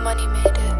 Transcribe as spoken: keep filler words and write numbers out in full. money made it.